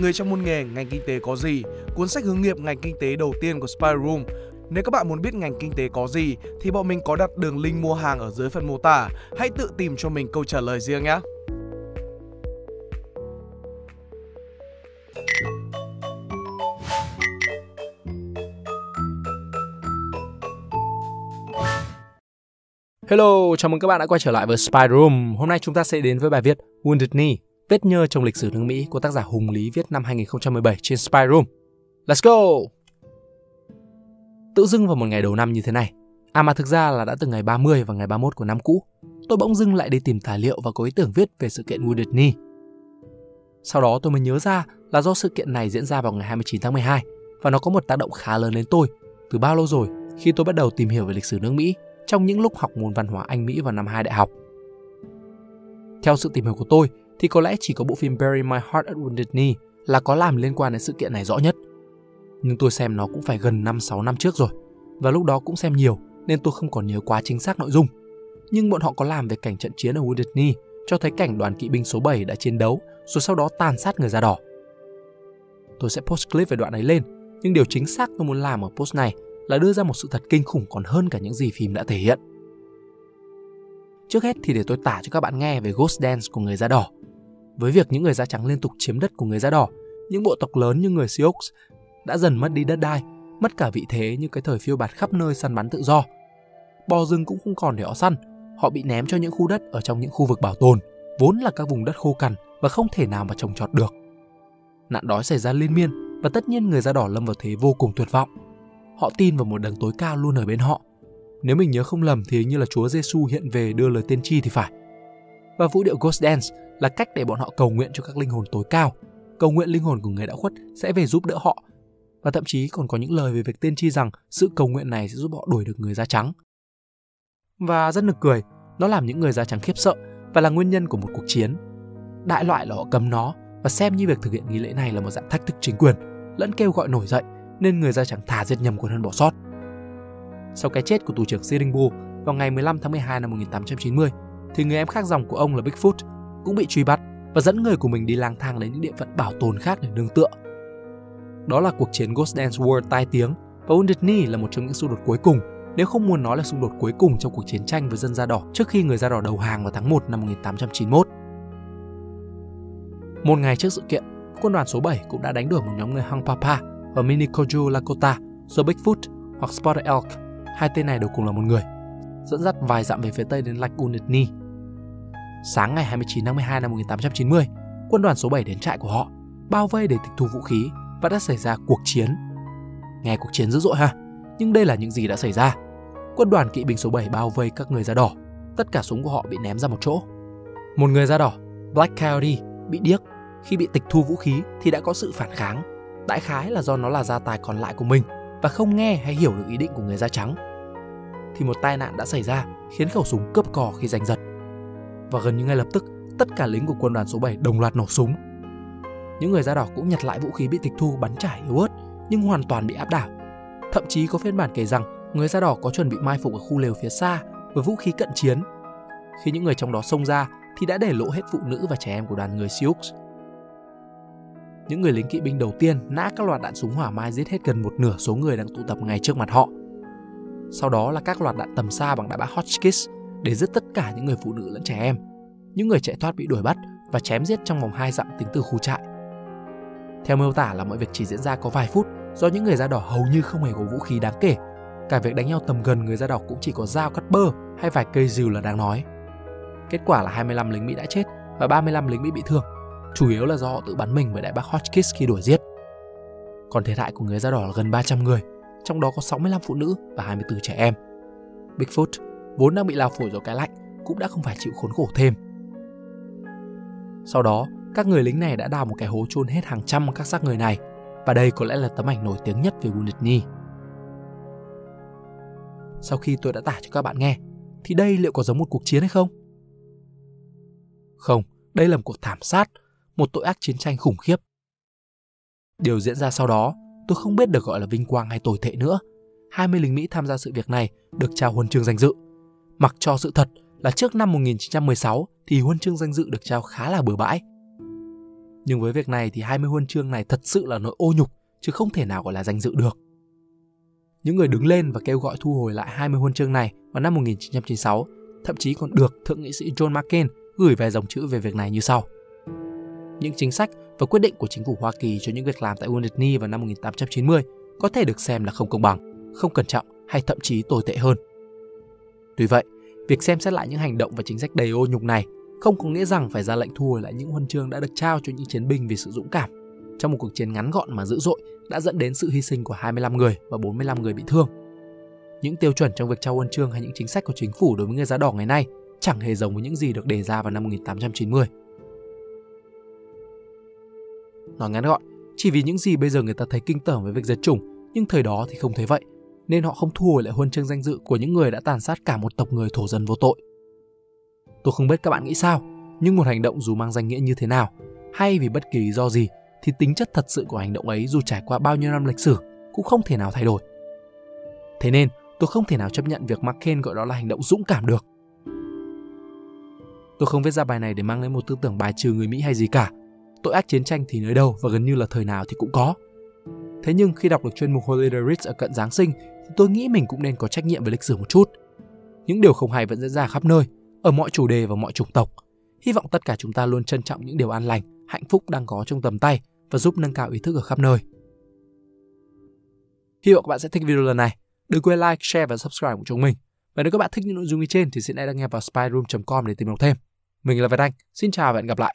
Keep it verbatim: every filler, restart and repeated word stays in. người trong môn nghề ngành kinh tế có gì, cuốn sách hướng nghiệp ngành kinh tế đầu tiên của Spiderum. Nếu các bạn muốn biết ngành kinh tế có gì thì bọn mình có đặt đường link mua hàng ở dưới phần mô tả. Hãy tự tìm cho mình câu trả lời riêng nhé. Hello, chào mừng các bạn đã quay trở lại với Spiderum. Hôm nay chúng ta sẽ đến với bài viết Wounded Knee, vết nhơ trong lịch sử nước Mỹ của tác giả Hùng Lý viết năm hai nghìn không trăm mười bảy trên Spiderum. Let's go! Tự dưng vào một ngày đầu năm như thế này, à mà thực ra là đã từ ngày ba mươi và ngày ba mươi mốt của năm cũ, tôi bỗng dưng lại đi tìm tài liệu và có ý tưởng viết về sự kiện Wounded Knee. Sau đó tôi mới nhớ ra là do sự kiện này diễn ra vào ngày hai mươi chín tháng mười hai và nó có một tác động khá lớn đến tôi từ bao lâu rồi khi tôi bắt đầu tìm hiểu về lịch sử nước Mỹ trong những lúc học môn văn hóa Anh Mỹ vào năm hai đại học. Theo sự tìm hiểu của tôi thì có lẽ chỉ có bộ phim Bury My Heart at Wounded Knee là có làm liên quan đến sự kiện này rõ nhất. Nhưng tôi xem nó cũng phải gần năm sáu năm trước rồi, và lúc đó cũng xem nhiều nên tôi không còn nhớ quá chính xác nội dung. Nhưng bọn họ có làm về cảnh trận chiến ở Wounded Knee, cho thấy cảnh đoàn kỵ binh số bảy đã chiến đấu rồi sau đó tàn sát người da đỏ. Tôi sẽ post clip về đoạn ấy lên, nhưng điều chính xác tôi muốn làm ở post này là đưa ra một sự thật kinh khủng còn hơn cả những gì phim đã thể hiện. Trước hết thì để tôi tả cho các bạn nghe về Ghost Dance của người da đỏ. Với việc những người da trắng liên tục chiếm đất của người da đỏ, những bộ tộc lớn như người Sioux đã dần mất đi đất đai, mất cả vị thế như cái thời phiêu bạt khắp nơi săn bắn tự do. Bò rừng cũng không còn để họ săn, họ bị ném cho những khu đất ở trong những khu vực bảo tồn, vốn là các vùng đất khô cằn và không thể nào mà trồng trọt được. Nạn đói xảy ra liên miên và tất nhiên người da đỏ lâm vào thế vô cùng tuyệt vọng. Họ tin vào một đấng tối cao luôn ở bên họ. Nếu mình nhớ không lầm thì hình như là Chúa Giêsu hiện về đưa lời tiên tri thì phải. Và vũ điệu Ghost Dance là cách để bọn họ cầu nguyện cho các linh hồn tối cao, cầu nguyện linh hồn của người đã khuất sẽ về giúp đỡ họ. Và thậm chí còn có những lời về việc tiên tri rằng sự cầu nguyện này sẽ giúp họ đuổi được người da trắng. Và rất nực cười, nó làm những người da trắng khiếp sợ và là nguyên nhân của một cuộc chiến. Đại loại là họ cấm nó và xem như việc thực hiện nghi lễ này là một dạng thách thức chính quyền, lẫn kêu gọi nổi dậy, nên người da trắng thà giết nhầm còn hơn bỏ sót. Sau cái chết của tù trưởng Sitting Bull vào ngày mười lăm tháng mười hai năm một nghìn tám trăm chín mươi, thì người em khác dòng của ông là Bigfoot cũng bị truy bắt và dẫn người của mình đi lang thang đến những địa phận bảo tồn khác để nương tựa. Đó là cuộc chiến Ghost Dance War tai tiếng và Wounded Knee là một trong những xung đột cuối cùng, nếu không muốn nói là xung đột cuối cùng trong cuộc chiến tranh với dân da đỏ trước khi người da đỏ đầu hàng vào tháng một năm một nghìn tám trăm chín mươi mốt. Một ngày trước sự kiện, quân đoàn số bảy cũng đã đánh đuổi một nhóm người Hung Papa và Mini Koju Lakota do Bigfoot hoặc Spotted Elk, hai tên này đều cùng là một người, dẫn dắt vài dặm về phía tây đến lạch Wounded Knee. Sáng ngày hai mươi chín tháng mười hai năm một nghìn tám trăm chín mươi, quân đoàn số bảy đến trại của họ, bao vây để tịch thu vũ khí và đã xảy ra cuộc chiến. Nghe cuộc chiến dữ dội ha, nhưng đây là những gì đã xảy ra. Quân đoàn kỵ binh số bảy bao vây các người da đỏ, tất cả súng của họ bị ném ra một chỗ. Một người da đỏ, Black Coyote, bị điếc, khi bị tịch thu vũ khí thì đã có sự phản kháng. Đại khái là do nó là gia tài còn lại của mình và không nghe hay hiểu được ý định của người da trắng. Thì một tai nạn đã xảy ra khiến khẩu súng cướp cò khi giành giật. Và gần như ngay lập tức, tất cả lính của quân đoàn số bảy đồng loạt nổ súng. Những người da đỏ cũng nhặt lại vũ khí bị tịch thu bắn trả yếu ớt nhưng hoàn toàn bị áp đảo. Thậm chí có phiên bản kể rằng người da đỏ có chuẩn bị mai phục ở khu lều phía xa với vũ khí cận chiến. Khi những người trong đó xông ra thì đã để lộ hết phụ nữ và trẻ em của đoàn người Sioux. Những người lính kỵ binh đầu tiên nã các loạt đạn súng hỏa mai giết hết gần một nửa số người đang tụ tập ngay trước mặt họ. Sau đó là các loạt đạn tầm xa bằng đại bác Hotchkiss để giết tất cả những người phụ nữ lẫn trẻ em. Những người chạy thoát bị đuổi bắt và chém giết trong vòng hai dặm tính từ khu trại. Theo miêu tả là mọi việc chỉ diễn ra có vài phút do những người da đỏ hầu như không hề có vũ khí đáng kể. Cả việc đánh nhau tầm gần người da đỏ cũng chỉ có dao cắt bơ hay vài cây rìu là đáng nói. Kết quả là hai mươi lăm lính Mỹ đã chết và ba mươi lăm lính Mỹ bị thương, chủ yếu là do họ tự bắn mình bởi đại bác Hotchkiss khi đuổi giết. Còn thiệt hại của người da đỏ là gần ba trăm người, trong đó có sáu mươi lăm phụ nữ và hai mươi tư trẻ em. Bigfoot, vốn đang bị lao phổi do cái lạnh, cũng đã không phải chịu khốn khổ thêm. Sau đó, các người lính này đã đào một cái hố chôn hết hàng trăm các xác người này, và đây có lẽ là tấm ảnh nổi tiếng nhất về Wounded Knee. Sau khi tôi đã tả cho các bạn nghe, thì đây liệu có giống một cuộc chiến hay không? Không, đây là một cuộc thảm sát, một tội ác chiến tranh khủng khiếp. Điều diễn ra sau đó, tôi không biết được gọi là vinh quang hay tồi tệ nữa. hai mươi lính Mỹ tham gia sự việc này được trao huân chương danh dự. Mặc cho sự thật là trước năm một nghìn chín trăm mười sáu thì huân chương danh dự được trao khá là bừa bãi. Nhưng với việc này thì hai mươi huân chương này thật sự là nỗi ô nhục, chứ không thể nào gọi là danh dự được. Những người đứng lên và kêu gọi thu hồi lại hai mươi huân chương này vào năm một nghìn chín trăm chín mươi sáu thậm chí còn được Thượng nghị sĩ John McCain gửi về dòng chữ về việc này như sau. Những chính sách và quyết định của chính phủ Hoa Kỳ cho những việc làm tại Wounded Knee vào năm một nghìn tám trăm chín mươi có thể được xem là không công bằng, không cẩn trọng hay thậm chí tồi tệ hơn. Tuy vậy, việc xem xét lại những hành động và chính sách đầy ô nhục này không có nghĩa rằng phải ra lệnh thu hồi lại những huân chương đã được trao cho những chiến binh vì sự dũng cảm trong một cuộc chiến ngắn gọn mà dữ dội đã dẫn đến sự hy sinh của hai mươi lăm người và bốn mươi lăm người bị thương. Những tiêu chuẩn trong việc trao huân chương hay những chính sách của chính phủ đối với người da đỏ ngày nay chẳng hề giống với những gì được đề ra vào năm một nghìn tám trăm chín mươi. Nói ngắn gọn, chỉ vì những gì bây giờ người ta thấy kinh tởm với việc diệt chủng, nhưng thời đó thì không thấy vậy, nên họ không thu hồi lại huân chương danh dự của những người đã tàn sát cả một tộc người thổ dân vô tội. Tôi không biết các bạn nghĩ sao, nhưng một hành động dù mang danh nghĩa như thế nào, hay vì bất kỳ lý do gì, thì tính chất thật sự của hành động ấy dù trải qua bao nhiêu năm lịch sử cũng không thể nào thay đổi. Thế nên, tôi không thể nào chấp nhận việc McCain gọi đó là hành động dũng cảm được. Tôi không viết ra bài này để mang đến một tư tưởng bài trừ người Mỹ hay gì cả. Tội ác chiến tranh thì nơi đâu và gần như là thời nào thì cũng có. Thế nhưng khi đọc được chuyên mục Holiday Reads ở cận Giáng sinh, thì tôi nghĩ mình cũng nên có trách nhiệm với lịch sử một chút. Những điều không hay vẫn diễn ra khắp nơi, ở mọi chủ đề và mọi chủng tộc. Hy vọng tất cả chúng ta luôn trân trọng những điều an lành, hạnh phúc đang có trong tầm tay và giúp nâng cao ý thức ở khắp nơi. Hy vọng các bạn sẽ thích video lần này. Đừng quên like, share và subscribe của chúng mình. Và nếu các bạn thích những nội dung như trên thì xin hãy đăng nhập vào spiderum chấm com để tìm đọc thêm. Mình là Việt Anh, xin chào và hẹn gặp lại.